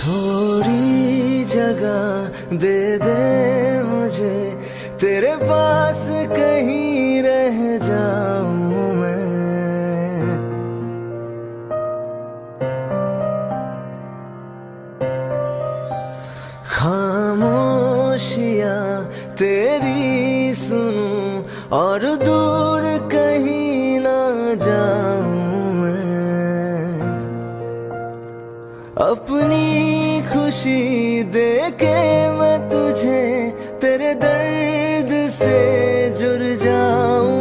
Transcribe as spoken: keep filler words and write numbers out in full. थोड़ी जगह दे दे मुझे, तेरे पास कहीं रह जाऊं मैं। खामोशियां तेरी सुनूं और दूर कहीं ना जाऊं मैं। अपनी खुशी देके मैं तुझे, तेरे दर्द से जुड़ जाऊं।